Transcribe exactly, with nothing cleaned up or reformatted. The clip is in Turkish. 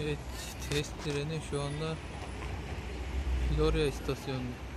Evet, test treni şu anda Florya istasyonunda.